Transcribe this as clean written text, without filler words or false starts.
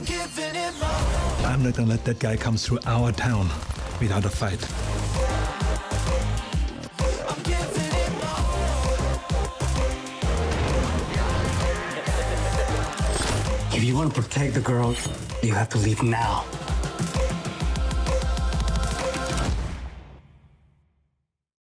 I'm giving it my all. I'm not gonna let that guy come through our town without a fight. I'm giving it my all. If you want to protect the girl, you have to leave now.